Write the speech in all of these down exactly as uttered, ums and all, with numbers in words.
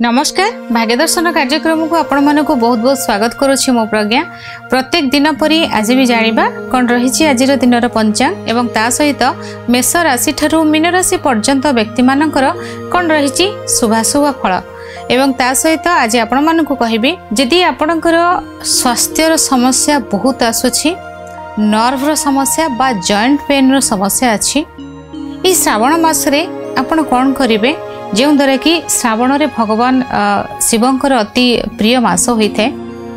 नमस्कार भाग्यदर्शन कार्यक्रम को आपण मानक बहुत बहुत स्वागत करुच्ची मो प्रज्ञा। प्रत्येक दिन परी आज भी जानिबा कौन रही आज दिन पंचांग एवं ता सहित मेष राशि ठारू मीन राशि पर्यंत व्यक्ति मानकर कौन रही शुभाशुभ फल एवं ता सहित आज आपण मानक कहबी जदि आपणकर स्वास्थ्यर समस्या बहुत आसुछि नर्वर समस्या बा जॉइंट पेन रो समस्या अछि ई श्रावण मास रे आपण कोन करिवे जो द्वारा कि श्रावण रे भगवान शिवंकर अति प्रिय मास होई थे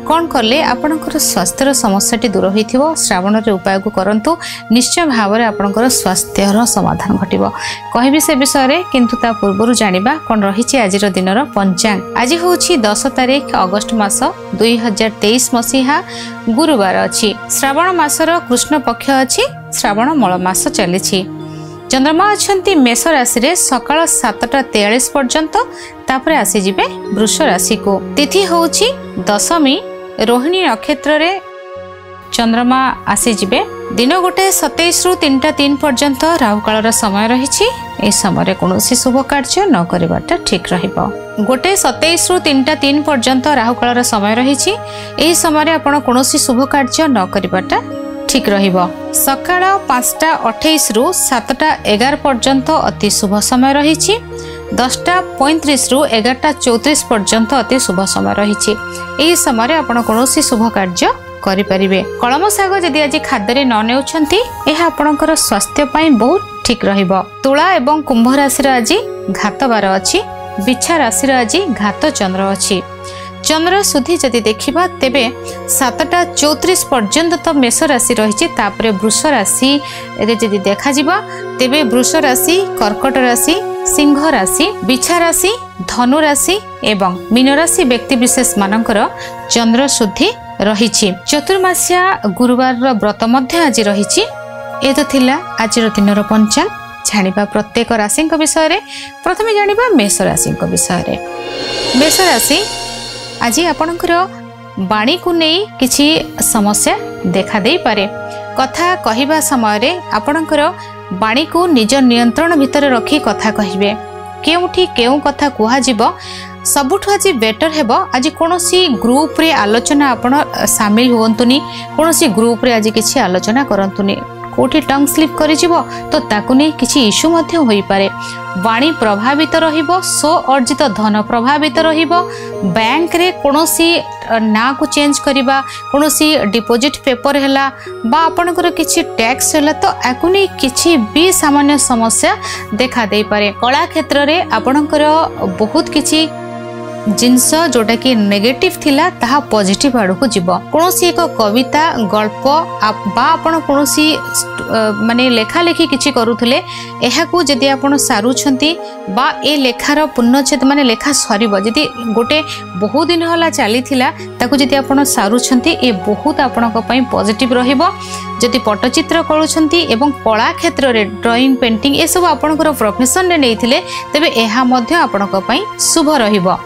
कौन करले आपणकर स्वास्थ्यर समस्याटी दूर होइथिबो। श्रावण रे उपाय को करंतु निश्चय भाव रे आपणकर स्वास्थ्यर समाधान घटिबो। कहबी से विषय रे किंतु ता पूर्वरु जानिबा कोन रहिछि आज रो दिनर पंचांग। आज होछि दस तारीख अगस्त मास दुई हजार तेईस मसीहा गुरुवार अछि। श्रावण मासर कृष्ण पक्ष अछि। श्रावण मूल मास चलिछि। चंद्रमा अच्छा मेष राशि रे सकाळ सातटा तेयालीस पर्यंत तापरे आसी जिबे वृष राशि को। तिथि होउची दशमी रोहिणी नक्षत्र रे चंद्रमा आसी जिबे। दिन गोटे सतैश रु तीन टा तीन पर्यंत राहु काल रा समय रहिछि। ए समय रे कोनोसी शुभ कार्य न करबाटा ठीक रहिबो। गोटे सतैश रु तीन टा तीन पर्यंत राहु काल रा समय रहिछि। ए समय रे आपण कोनोसी शुभ कार्य न करबाटा ठीक रहिबो। सकाळ पाँचटा अठाईस रु सातटा एगार पर्यंत अति शुभ समय रहिछि। दसटा पैंतीस रु एगारटा चौंतीस पर्यंत अति शुभ समय रहिछि। एही समय रे आपण कोनोसी शुभ कार्य करि परिबे। कलम साग जदि आज खाद्य रे न नेउछंती एहा आपणकर स्वास्थ्य पई बहुत ठीक रहिबो। तुला एवं कुंभ राशि रे आज घातबार अछि। बिछा राशि रे आज घात चंद्र अछि। चंद्र सुधी जदि देखा तेबे सातटा चौंतीस पर्यंत तो मेष राशि रही वृष राशि जदि देखा तेबे वृष राशि कर्कट राशि सिंह राशि बिछा राशि धनु राशि एवं मीन राशि व्यक्ति विशेष मानकर चंद्र सुधी रही। चतुर्मासिया गुरुवार व्रत मध्य आज रही। ये तो थिला आज दिनर पंचांग। जानिबा प्रत्येक राशि विषय में। प्रथमे जानिबा मेष राशि विषय में। मेष राशि आज आपणकर बाणी को नहीं किसी समस्या देखा दे पारे। कथा कहवा समय आपणकर बाणी को निज नियंत्रण भितर रखी कथा कहिबे। केउठी केउ कथा कुहा जीवो सबुठ आज बेटर हेबो। आज कोनोसी ग्रुप रे आलोचना आपण शामिल होंतुनी। कोनोसी ग्रुप रे आज किसी आलोचना करंतुनी। कोठी टंग स्लिप करि जीवो तो ताकु नै किसी इशू मध्य होई पारे। वाणी प्रभावित रहिबो। सो अर्जित धन प्रभावित रहिबो। बैंक रे कोनोसी ना को चेंज करिबा कोनोसी डिपॉजिट पेपर हैला बा आपनकर किसी टैक्स हैला तो आकु नै किसी भी सामान्य समस्या देखा दे पारे। कला क्षेत्र रे आपनकर बहुत किसी जिनस जोटा कि नेगेटिव थिला ताहा पॉजिटिव आड़ को जीव। कोनोसी एक कविता गल्प बा आपण कोनोसी माने लेखा लेखी किछि करूथले एहा को जदि आपण सारुछंती बा ए लेखार पूर्णच्छेद माने लेखा सरीब जदि गोटे बहुत दिन होला चाली थिला ताकु जदि आपण सारुछंती ए बहुत आपणक पई पॉजिटिव रहिबो। जदि पट्टचित्र करूछंती एवं कला क्षेत्र रे ड्राइंग पेंटिंग ए सब आपणकर प्रोफेशन रे नैथिले तबे एहा मध्य आपणक पई शुभ रहिबो।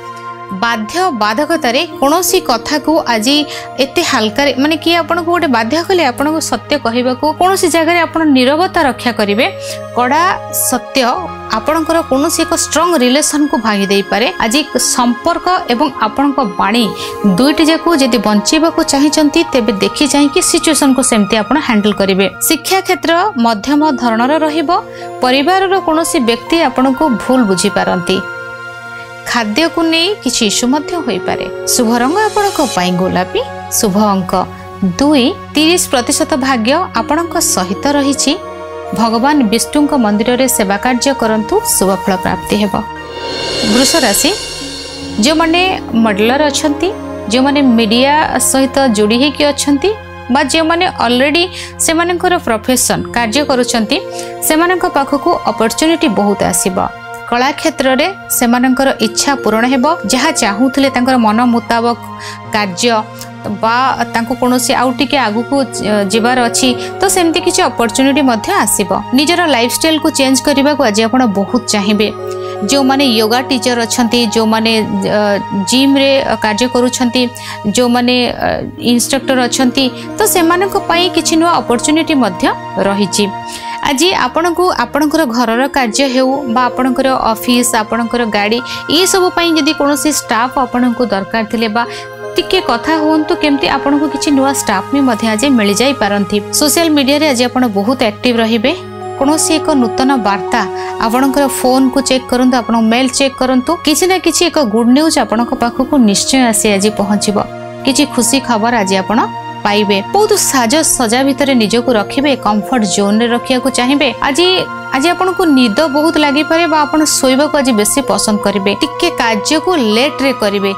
बाध्य बाधकतारे कोनोसी कथा को आज एते हल्का माने कि आपण को गोटे बाध्य कले आपण को सत्य कहबा को कोनोसी जगह रे आपण नीरवता रक्षा करिवे। कड़ा सत्य आपणकर कोनोसी एक स्ट्रांग रिलेशन को भागी देई पारे। आज संपर्क एवं आपण को बाणी दुईटी जाको जदि बंचेबा को चाहिचंती तेबे देखि जाई कि सिचुएशन को सेमते आपण हैंडल करिवे। शिक्षा क्षेत्र मध्यम धरणर रहिबो। परिवार रो कोनोसी व्यक्ति आपण को भूल बुझी पारंती। खाद्य को नहीं किसी इश्यू मध्य होई पारे। शुभ रंग आपण गोलापी। शुभ अंक दुई। तीस प्रतिशत भाग्य आपण सहित रही। भगवान विष्णु मंदिर रे सेवा कार्य करंतु शुभ फल प्राप्ति हेबो। वृष राशि जो माने मॉडलर अछंती जो माने मीडिया सहित जोड़ी हेकि अछंती बा जे माने ऑलरेडी से मानकर प्रोफेशन कार्य करूछंती सेमानक पाखकु अपॉर्चुनिटी बहुत आसीबा। कला क्षेत्र रे सेमानंकर इच्छा पूरण हेबो। जहा चाहूथले तांकर मन मुताबिक कार्य बा तांको कोनोसी आउटिके आगु को जीवार अछि तो सेमति किछि अपॉर्चुनिटी मध्ये आसीबो। निजरा लाइफस्टाइल को चेंज करिबा को आज आपण बहुत चाहिबे। जो माने योगा टीचर अछंती जो माने जिम रे कार्य करूछंती जो माने इंस्ट्रक्टर अछंती तो सेमानक पई किछि नो अपॉर्चुनिटी मध्ये रहिछि। आज आपण को आपणकर घरर कार्य हेउ बा आपणकर ऑफिस आपणकर गाड़ी ये सब पई जदी कोनोसी स्टाफ आपण को दरकार थिले बा टिके कथा होंतु केमती आपण को किछि नुवा स्टाफ में मधे आज मिल जाई पारंथि। सोशल मीडिया रे आज आपण बहुत एक्टिव रहिबे। कोनोसी एक नूतन वार्ता आपणकर फोन को चेक करंतु आपण मेल चेक करंतु किछि ना किछि एक गुड न्यूज आपण को पाखु को निश्चय आसी आज पहुंचीबो। किछि खुशी खबर आज आपण पाइबे। बहुत साज सजा भितर निजक रखिबे, कंफर्ट जोन रे रखिया को चाहिबे। आज आज आपण को निद बहुत लागी पारे बा आपण सोइबा को आज बेसी पसंद करिवे। टिके कार्य को लेट रे करिवे,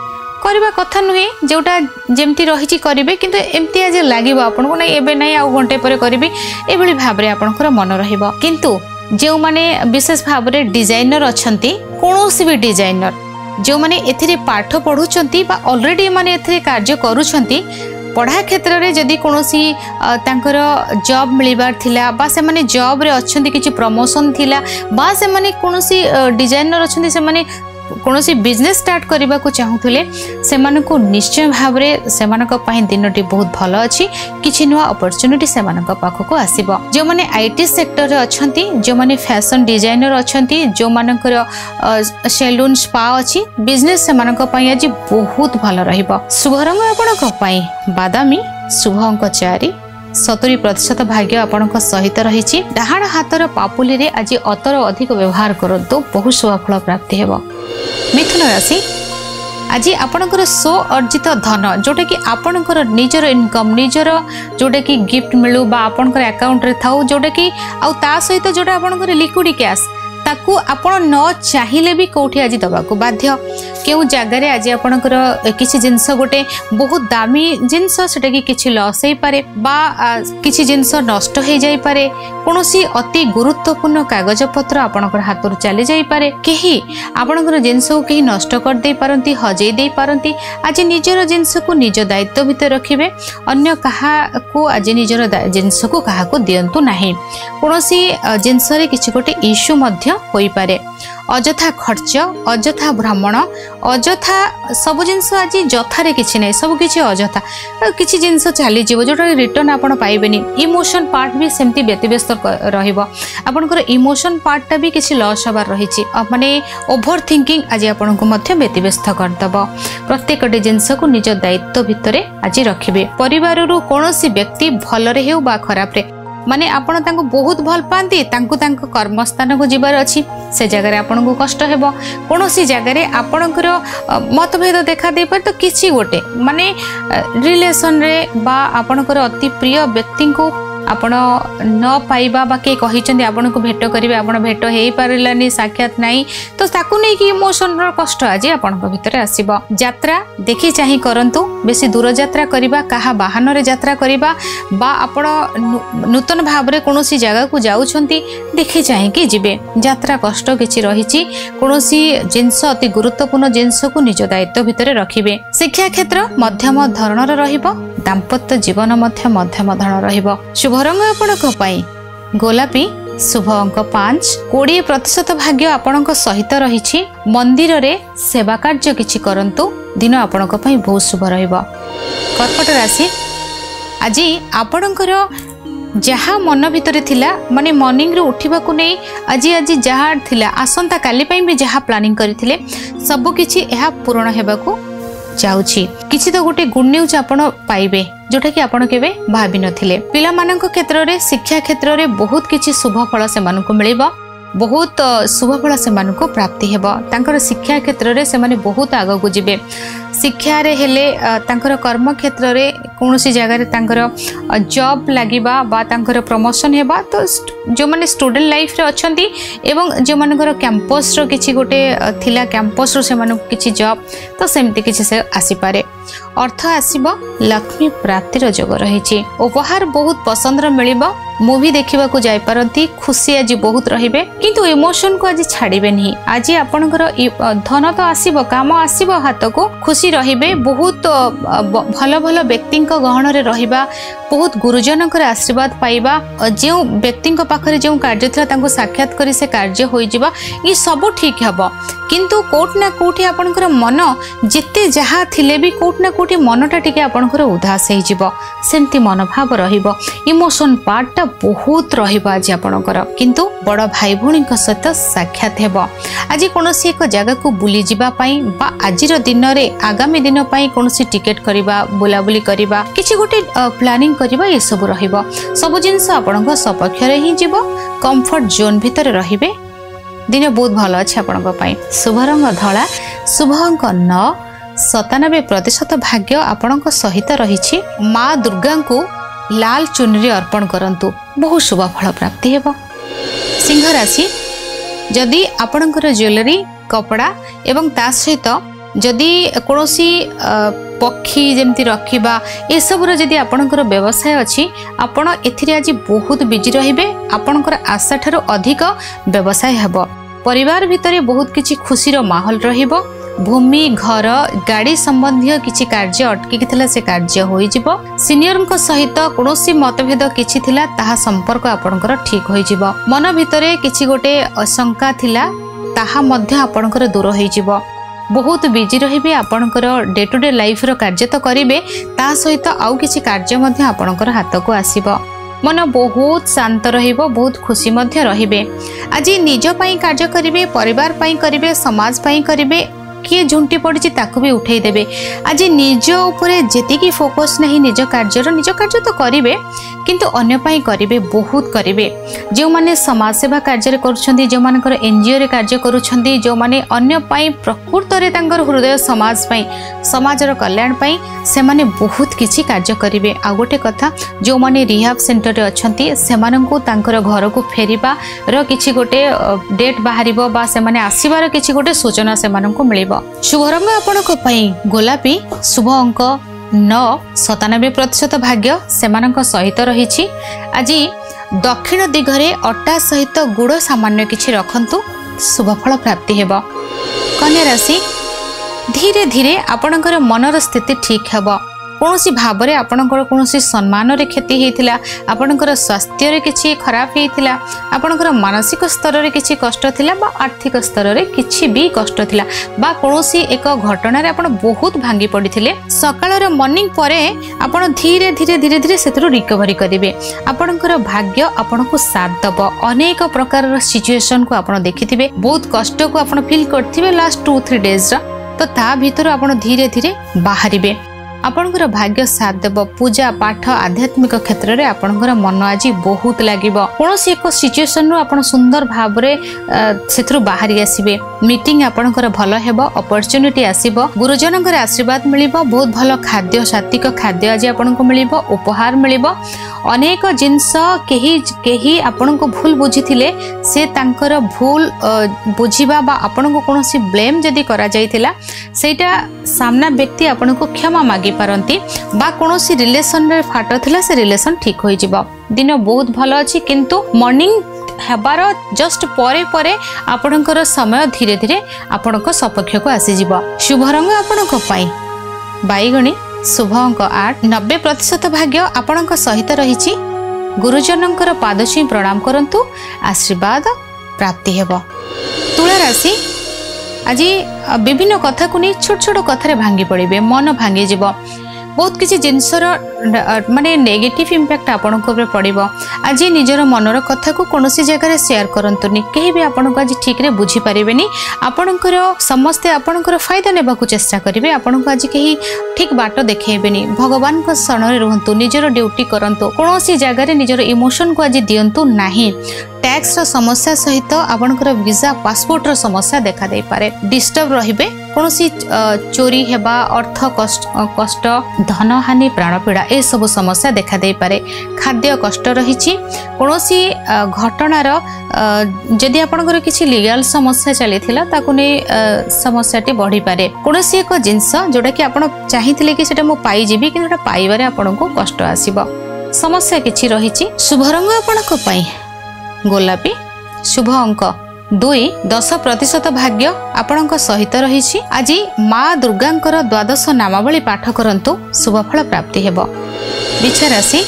करबा कथा नुहे जोटा जेमती रहिछि करिवे, किंतु एमती आज लागिबो आपण को नै एबे नै आउ घंटे परे करिवे। ए भली भाब रे आपण को मन रहिबो। किंतु जे माने विशेष भाब रे डिजाइनर अछंती, कोनोसी भी डिजाइनर जो माने एथिरे पाठ पढुछंती बा ऑलरेडी माने एथिरे कार्य करूछंती, पढ़ा क्षेत्र में जदि कौन सी जॉब मिलबार थिला बा से माने जॉब रे अच्छी किसी प्रमोशन थिला बा से माने कौन सी डिजाइनर अच्छी से माने कौन सी बिजनेस स्टार्ट करने को चाहूले से मानको निश्चय भाव से दिन बहुत भल अच्छी किसी नुआ अपरच्युनिटी से पाखक आसब। जो मैंने आईटी सेक्टर अच्छा, जो मैंने फैशन डिजाइनर अच्छा, जो मान सैलून स्पा अच्छी बिजनेस से आज बहुत भल रंग। आपणी बादामी शुभ अंक चारि, सतुरी प्रतिशत भाग्य आपण सहित रही। डाहाण हाथर पापुली रे आज अतर अधिक व्यवहार करंतु, बहुत शुभफल प्राप्ति हेब। मिथुन राशि आज आपणकर सो अर्जित धन जोटा कि आपणकर निजर इनकम निजर जोटा कि गिफ्ट मिलू बा आपणकर अकाउंट रे थाउ जोटा कि आ ता सहित जोटा आपणकर लिक्विड कैश ताकू आपण न चाहिए भी कौटी आज दवा को बाध्य। क्यों जगार आज आपणकर किसी जिनस गोटे बहुत दामी जिनस कि किसी लॉस हो पारे बा किसी जिनस नष्ट हो जाई पारे। कौन सी अति गुरुत्वपूर्ण कागज पत्र आपणकर हाथरू चली जाई पारे, केही आपणकर जिनस को केही नष्ट कर दे पारंती, हजई दे पारंती। आज निजर जिनस को निज दायित्व भीतर रखिबे, अन्य कहा को आज निजर जिनस को कहा को दियंतु नाही। कौन सी जिनस रे किसी गोटे इश्यू मध्य होई पारे, अजथा खर्च अजथा भ्रमण अजथा सब जिनस आज जथारे किसी ना सब किसी अजथा किसी जिनस चली जोटा रिटर्न आपड़ पाइबेनी। इमोशन पार्ट भी सेमती व्यतिव्यस्त रपणकर इमोशन पार्टा भी किसी लस हबार रही, मानने ओभर थिंकिंग आज आपण को व्यतिव्यस्त करदेव। प्रत्येक जिनस को निज दायित्व भितर आज रखिए। परिवार कौन सी व्यक्ति भलरे हो बा खराबे माने आपण तांको बहुत भल पाती, तांको तांको कर्मस्थान को जीवार अच्छी से जगह आपण को कष्ट हेब। कौन सी जगह आपणकर मतभेद देखा दे पारे, तो किसी गोटे माने रिलेशन रे बा आपणकर अति प्रिय व्यक्ति को आपण न पाइबा बा के कहिसें आपण को भेट करेंगे आपण भेट हो पारानी साक्षात ना, तो ताकू नहीं कि इमोशन कष्ट आज आपण भितर आसब। यात्रा देखि चाहि करंतु, बेसी दूर यात्रा करिबा कहा वाहन रे यात्रा करिबा बा आपण नूतन भाव रे कोनोसी जगह को जाउछंती देखि चाहि कि जिबे। यात्रा कष्ट किछि रहिछि। कोनोसी जिंस अति गुरुत्वपूर्ण जिंस को निज दायित्व भितर रखिबे। शिक्षा क्षेत्र मध्यम धरणर रहिबो, दांपत्य जीवन मध्य मध्यम धरण रहिबो। शुभ रंग आपणक पाई गोलापी, शुभ अंक पांच, बीस प्रतिशत भाग्य आपणक सहित रही। मंदिर रे सेवा कार्य किछि करंतु, दिन आपणक पाई बहुत शुभ रहिबो। कर्कट राशि आज आपणकर जहा मन भितर थिला माने मॉर्निंग रे उठिबा को नै आज आज जहा थिला आसंता काली पाई भी जहा प्लानिंग करिथिले सब किछि एहा पूर्ण हेबा को जाउछि। किछि तो गोटे गुड न्यूज आपण पाइबे जोटा कि आपण केबे भाबी नथिले। पिला मानक क्षेत्र रे शिक्षा क्षेत्र रे बहुत किछि शुभ फल से मानक मिलिबो, बहुत शुभ फल से मानक प्राप्ति हेबो। तांकर शिक्षा क्षेत्र रे से माने बहुत आग को जिवे। शिक्षा रे हेले तांकर कर्म क्षेत्र रे कौन सी जगह रे तांकर जॉब लागिबा बा तांकर प्रमोशन हेबा। तो जो माने स्टूडेंट लाइफ रे अछंती एवं जो मानकर कैंपस रो किछि गोटे थिला कैंपस रो से मानक किछि जॉब तो सेमती किछि से आसी पारे। अर्थ आसीबो, लक्ष्मी प्राप्तिर जोग रहिछि। उपहार बहुत पसंद रो मिलिबो, मूवी देखिबा को जाय परंती, खुशी आज बहुत रहिबे। किंतु इमोशन को आज छाड़ीबे नहीं। आज आपणकर धन तो आसीबो, काम आसीबो, हाथ को खुशी रहिबे। बहुत भल भल व्यक्ति गहन रे रहिबा बहुत गुरुजन के आशीर्वाद पाइबा जो व्यक्ति पाखरे जो कार्य थिला तांको साक्षात करी से कार्य होई जिबा ये सब ठीक हेबो किंतु कोटना कोठी आपनकर मन जिते जहा थिले भी कोटना कोठी मनटा टिके आपनकर उदास हेई जिवो सेमती मनोभाव रहिबो इमोशन पार्टटा बहुत रहिबा आज आपनकर किंतु बड़ भाई भूणी सहित साक्षात हेबो आज कोनोसी एक जगह को बुली जिबा पई बा आजिर दिन रे आगामी दिन पई कोनोसी टिकट करिबा बुला बुली करिबा किछि गोटे प्लानिंग करिबा ये सब रहिबो सब जिंस आपनक सपक्ष रे ही जिवो कंफर्ट जोन भितर रहिबे दिन बहुत भल अच्छे आपण शुभ रंग धला शुभ अंक नौ सतानबे प्रतिशत भाग्य आपण सहित रही माँ दुर्गा को लाल चुनरी अर्पण करंतु बहुत शुभ फल प्राप्ति हेबो। सिंह राशि जदि आपणकर ज्वेलरी कपड़ा एवं ता सहित जदि कोनोसी पक्षी जमती रखा ये सबूर जदि आपणकर व्यवसाय अच्छी आपण एथिरे आज बहुत बिजी रहिबे आपणकर आशा ठारो अधिक व्यवसाय हेबो परिवार भितरे बहुत किछि खुशी रो माहौल रहिबो भूमि घर गाड़ी संबंधी किछि कार्य अटकी थिला से कार्य होई जिवो सीनियर को सहित कोनोसी मतभेद किछि थिला ताहा संपर्क आपणकर ठीक होई जिवो मन भितरे किछि गोटे आशंका थिला ताहा मध्य आपणकर दूर होई जिवो बहुत बिजी रहिबे आपणकर डे टू डे लाइफ रो कार्य तो करिबे ता सहित आउ किछि कार्य मध्ये आपणकर हाथ को आसीबो मन बहुत शांत रहिबो बहुत खुशी मध्ये रहिबे आज निज पई कार्य करिबे परिवार पई करिबे समाज पई करिबे किए झुंटी पड़िछि ताकू भी उठाई देबे आज निज ऊपर जेतिकी फोकस नहीं निज कार्य रो निज कार्य तो करिबे किंतु अन्य पाई करिबे बहुत करिबे जो माने समाज सेवा कार्य करूछन्ती जो मानकर एनजीओ रे कार्य करूछन्ती जो माने अन्य पाई प्रकृत रे तांकर हृदय समाज पाई समाज रो कल्याण पाई से माने बहुत किछि कार्य करिबे आ गोटे कथा जो माने रिहाब सेंटर रे अछन्ती सेमानन को तांकर घर को फेरीबा रो किछि गोटे डेट बाहरिबो बा से माने आसीबार किछि गोटे सूचना सेमानन को मिलिबो। शुभ रंग आपनको पाई गोलापी शुभ अंक नौ सतानबे प्रतिशत भाग्य सेमानंक सहित रही आज दक्षिण दिगरे अटा सहित गुड़ सामान्य किछि रखंतु शुभफल प्राप्ति हेबो। कन्या राशि धीरे धीरे आपणकर मनर स्थिति ठीक हेबो कोनोसी भाबरे आपणकर कोनोसी सम्मान रे क्षति हेतिला आपणकर स्वास्थ्य रे किछि खराब हेतिला आपणकर मानसिक स्तर रे किछि कष्ट थिला बा आर्थिक स्तर रे किछि भी कष्ट थिला बा कोनोसी एक घटना रे आपण बहुत भांगी पडिथिले सकाळ रे मॉर्निंग परे आपण धीरे धीरे धीरे धीरे सेतरो रिकवरी करिवे आपणकर भाग्य आपणको साथ दबो अनेक प्रकार रो सिचुएशन को आपण देखिथिबे बहुत कष्ट को आपण फील करथिबे लास्ट टू थ्री डेज रा तो ता भीतर आपण धीरे धीरे बाहरिबे आपणकर भाग्य साथ देव पूजा पाठ आध्यात्मिक क्षेत्र में आपणकर मन आज बहुत लगे कौन एक सिचुएसन रु सुंदर भाव से बाहरी आसबे मीटिंग आपणकर भल हेब अपरच्युनिटी आसब गुरुजन के आशीर्वाद मिल बहुत भल खाद्य सात्विक खाद्य आज आपको मिल उपहार मिल अनेक जिनस कहीं आपण को भूल बुझी से तांकर भूल बुझा आपण को कौन ब्लेम जदि कराइला सेटा सामना व्यक्ति आपण को क्षमा मागे पारंती बा कोनोसी रिलेशन रे फाटो थिला से रिलेशन ठीक होई जिवो दिन बहुत भल अछि किंतु मॉर्निंग हेबार जस्ट परे परे आपणकर समय धीरे धीरे आपणक सपक्ष को आसी जिवो। शुभ रंग आपणक पाई बैगणी शुभ अंक आठ नब्बे प्रतिशत भाग्य आपणक सहित रहिछि गुरुजनंकर पादछी प्रणाम करंतु आशीर्वाद प्राप्ति हेबो। तुला राशि आज विभिन्न कथा को नहीं छोट छोट कथार भांगी पड़े मन भांगी जीव बहुत किसी जिनसर माने नेगेटिव इम्पैक्ट आपण को पड़ो आज निजर मनर कथा को कौन सी जगह सेयार करंतुनी कहीं भी आपण को आज ठीक रे बुझी पारेबेनी आपणकर समस्ते आपणकर फायदा नेबा को चेष्टा करेंगे आपण को आज कहीं ठीक बाट देखेबेनी भगवान को शरण रे रहंतु निजर ड्यूटी करंतु कौन सी जगह निजर इमोशन को आज दियंतु नाही टैक्स रो समस्या सहित आपणकर वीजा पासपोर्ट रो समस्या देखा दे पारे डिस्टर्ब रहिबे कौन सी चोरी हेबा अर्थ कष्ट कष्ट धन हानि प्राणपीड़ा ए सब समस्या देखा दे पारे खाद्य कष्ट रहिछि कौन सी घटनार जदि आपणकर किछि लीगल समस्या चली थिला ताकु ने समस्याटी बढ़ी पारे कौन सी एक जिंस जोटा कि आपण चाहिथिले कि सेटा मो पाई जेबी कि सेटा पाइबारे आपणको कष्ट आसीबो समस्या किछि रहिछि। शुभ रंग आपणको पाई गोलापी शुभ अंक दुई दस प्रतिशत भाग्य आपण सहित रही। आज माँ दुर्गा द्वादश नामावली पाठ करंतु शुभफल प्राप्ति हेब। विचार राशि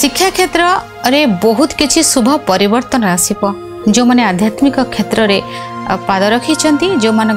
शिक्षा क्षेत्र रे बहुत किसी शुभ परिवर्तन आसीबो। जो माने आध्यात्मिक क्षेत्र रे पाद रखी जो मान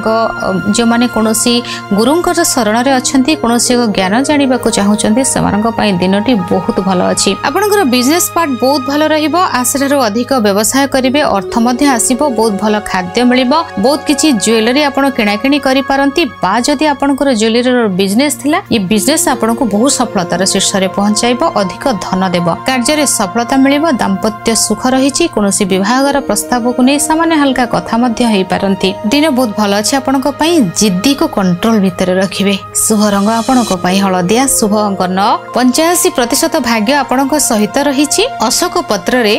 जो माने कोनोसी गुरुंकर शरण रे अच्छी कोनोसी ज्ञान जानिबा को चाहूचंती सेमानक पई दिनटी बहुत भल अछि। आपनकर बिजनेस पार्ट बहुत भल रहिबो। आश्रयरो अधिक व्यवसाय करिवे, अर्थ मध्य आसीबो, बहुत भल खाद्य मिलिबो, बहुत किछि ज्वेलरी आपण किणाकिणी करि पारंती बा जदि आपनकर ज्वेलरी बिजनेस थिला ये बिजनेस आपनको बहुत सफलतार शीर्ष रे पहुंचाइबो, अधिक धन देबो, कार्य रे सफलता मिलिबो, दांपत्य सुख रहिछि, कोनोसी विवाहर प्रस्ताव को नै सामान्य हल्का कथा मध्य पारंती। दिन बहुत भल अच्छे। आपनको पई जिद्दी को कंट्रोल भितर रखिबे। शुभ रंग आपनको पई हलदिया। शुभ अंक नौ। पंचासी प्रतिशत भाग्य आपनको सहित रहिछि। अशोक पत्र रे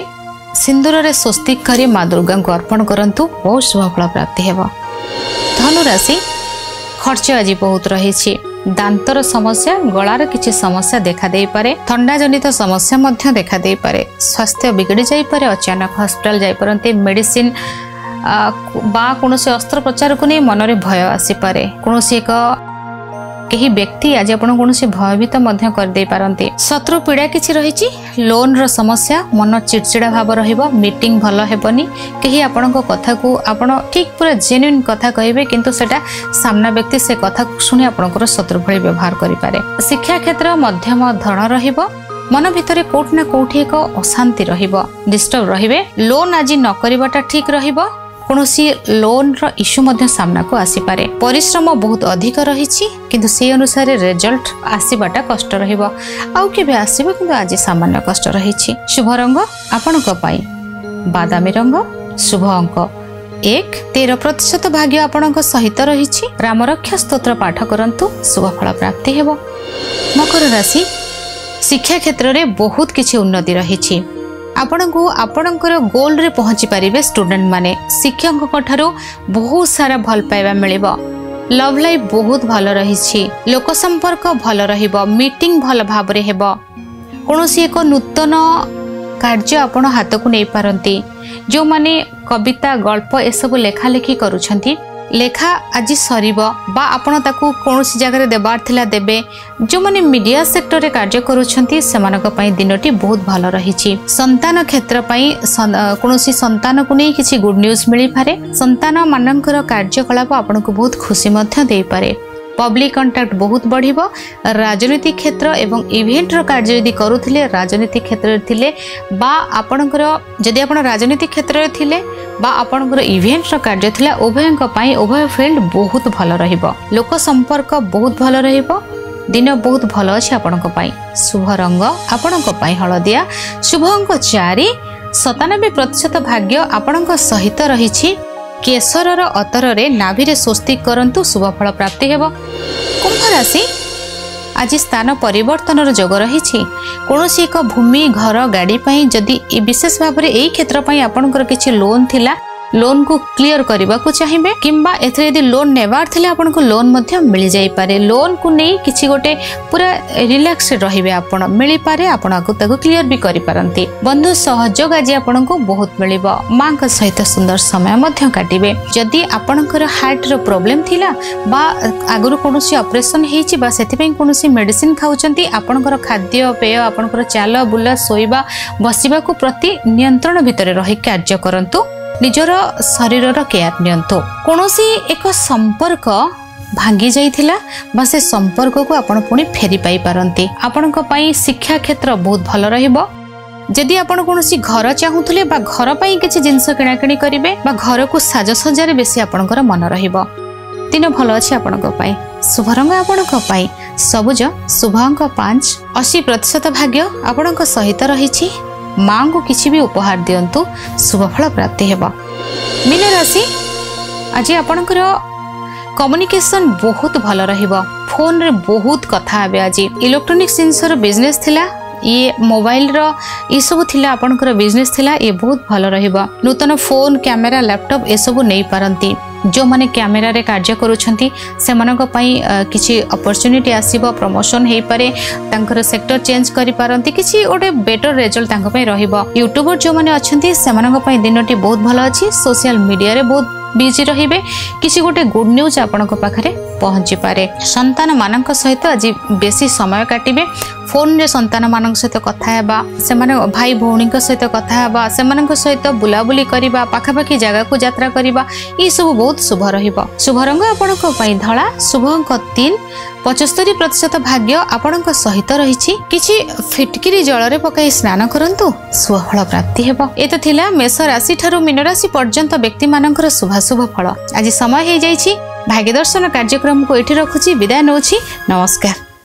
सिंदूर रे स्वस्तिक करी मां दुर्गा को अर्पण करंतु बहुत शुभ फल प्राप्ति हेबो। धनु राशि खर्च आज बहुत रहिछि। दांतर समस्या, गलार किसी समस्या देखा दे पारे, ठंडा जनित समस्या मध्य देखा दे पारे, स्वास्थ्य बिगड़ी जाई पारे, अचानक हॉस्पिटल जाई परंते मेडिसिन बा कोनोसी अस्त्रोपचार को नहीं मनरे भय आसीपे। कोनोसी एक कहीं व्यक्ति आज आपण कोनोसी भयभीत मध्य कर दे पारंती। शत्रु पीड़ा किसी रही, लोन रो समस्या, मन चिड़चिड़ा भाव रहिबो, मीटिंग भल हेबनी, कहीं आपण को कथा को आपण ठीक पूरा जेन्युइन कथा कहिबे किंतु सेटा सामना व्यक्ति से कथा सुनी आपणकर शत्रु भली व्यवहार करि पारे। शिक्षा क्षेत्र मध्यम धरण रहिबो। मन भितर कोट ना कोठी एक अशांति रहिबो, डिस्टर्ब रहिबे। लोन आज न करबाटा ठीक रहिबो। कोनोसी लोन रो इश्यू मध्य सामना को आसीपे। परिश्रम बहुत अधिक रही किंतु से अनुसार रिजल्ट आसवाटा कष्ट रहिबो। आउ केबे आसीबो किंतु आज सामान्य कष्ट रही। शुभ रंग आपणक पई बादामी रंग। शुभ अंक एक। तेरह प्रतिशत भाग्य आपणक सहित रही। रामरक्षा स्तोत्र पाठ करंतु शुभफल प्राप्ति हेब। मकर राशि शिक्षा क्षेत्र रे बहुत किसी उन्नति रही। आपणको आपणकर गोल रे पहुँची पारिबे। स्टूडेंट माने शिक्षकों ठारो बहुत सारा भल पाइबा मिलिबो। लव लाइफ बहुत भल रहिछि। लोक संपर्क भल रहिबो। मीटिंग भल भाव रे हेबो। कोनोसी एक नूतन कार्य आपण हाथ को नै पारंती। जो माने कविता गल्प ए सब लेखा लेखी करूछंती लेखा आज सरब बा आपण ताकू कोनोसी जगह देबार थिला देबे। जो माने मीडिया सेक्टर रे कार्य करूछंती सेमानक पई दिनटी बहुत भलो रहिछि। संतान क्षेत्र पई कोनोसी संतान को नै किछि गुड न्यूज मिलि पारे। संतान माननकर कार्यकलाप आपनको बहुत खुशी मध्य देई पारे। पब्लिक कंटाक्ट बहुत बढ़िबो। राजनीतिक क्षेत्र एवं इवेंट रो कार्य यदि करूथिले राजनीतिक क्षेत्र रे थिले बा आपणकर यदि आपण राजनीतिक क्षेत्र रे थिले बा आपणकर इवेंट रो कार्य थिला उभयक पई उभय फील्ड बहुत भल रहिबो। लोक संपर्क बहुत भल रहिबो। दिन बहुत भल अछि आपणक पई। शुभ रंग आपणक पई हलदिया। शुभ अंक चार। सतानबे प्रतिशत भाग्य आपणक सहित रहिछि। केसर अतर रे नाभि रे स्वस्तिक करंतु शुभफल प्राप्ति हेबो। कुंभ राशि आज स्थान परिवर्तन जोग रही। कोनोसी एक भूमि घर गाड़ी पई जदि विशेष भाव में यही क्षेत्र पई आपनकर किछि लोन थिला लोन को क्लियर करबा को चाहिए किंबा एथरे यदि लोन नेबार थिले आपनको लोन मध्य मिल जाई पारे। लोन को नहीं किछि गोटे पूरा रिलैक्स रहिबे आपण मिली पारे। आपण आकु ताकु क्लियर भी करि पारंती। बंधु सहयोग आज आपनको बहुत मिलिबो। मां का सहित सुंदर समय मध्य काटिबे। जदि आपनकर हार्ट रो प्रॉब्लम थिला बा आगरु कोनोसी ऑपरेशन हेछि बा सेति पई कोनोसी मेडिसिन खाउचंती आपनकर खाद्य पेय आपनकर चाल बुला सोइबा बसिबा को प्रति नियंत्रण भितर रही कार्य करंतु। निजर शरीर केयर नियंतु। कोनोसी एक संपर्क भांगी जाइथिला बा से संपर्क को आपण पुणी फेरी पाई पारंती। आपणक पई शिक्षा क्षेत्र बहुत भल रहिबो। जदि आपण कोनोसी घर चाहूथले बा घर पई किछि जिंस किणाकिणी करिवे बा घर को साजसज्जा रे बेसी आपणकर मन रहिबो। दिन भल अछि आपणक पई। शुभ रंग आपणक पई सबुज। शुभ अंक पाँच। अस्सी प्रतिशत भाग्य आपणक सहित रहिछि। माँ को किसी भी उपहार दियंतु शुभफल प्राप्ति हेबा। मीन राशि आज आपणकर कम्युनिकेशन बहुत भल रहिबो। फोन रे बहुत कथा आबे। आज इलेक्ट्रोनिक्स जिनसर बिजनेस थिला ये मोबाइल रो ये सब थिला आपणकर बिजनेस थिला ये बहुत भल रहिबो। नूतन फोन, कैमेरा, लैपटॉप ए सब नै पारंती। जो माने कैमेरा रे कार्य करूछंती सेमानक पई किछि अपॉर्चुनिटी आसीबो, प्रमोशन हेई पारे, तांकर सेक्टर चेंज करि पारंती, किछि ओडे बेटर रिजल्ट तांक पई रहिबो। यूट्यूबर जो माने अछंती सेमानक पई दिनटी बहुत भलो अछि, सोशल मीडिया रे बहुत बिजी रहिबे, किसी गोटे गुड न्यूज आपनक पाखरे पहुँची पारे। संतान मानक सहित आज बेसी समय काटिबे, फोन रे संतान मानक सहित कथा हेबा, सेमाने भाई भौणी सहित कथा हेबा, सेमानक सहित बुलाबुली करिबा, पाखापाखी जगह को यात्रा करिबा, ई सब बहुत शुभ रहिबो। शुभ रंग आपनक पई धला, शुभ अंक तीन, पचस्तरी प्रतिशत भाग्य आपनक सहित रहिछि, किछि फिटकिरी जल रे पकाई स्नान करंतु, स्वफल प्राप्ति हेबो। ए तो थिला मेष राशि ठारू मीन राशि पर्यंत व्यक्ति मानकर शुभाशुभ फल। आज समय हो जाइछि, भाग्य दर्शन कार्यक्रम को एठी रखुछि, विदाय नौछि, नमस्कार।